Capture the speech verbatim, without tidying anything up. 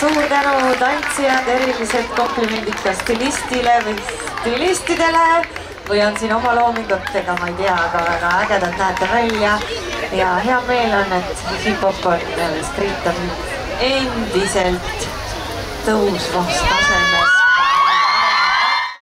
suur tänu tantsijad, erilised komplimendid ka stilistile või stilistidele või on siin oma loomingutega, ma ei tea, aga väga ägedad näete välja. Ja hea meel on, et hip-hop on street on endiselt tõusvas tasemel.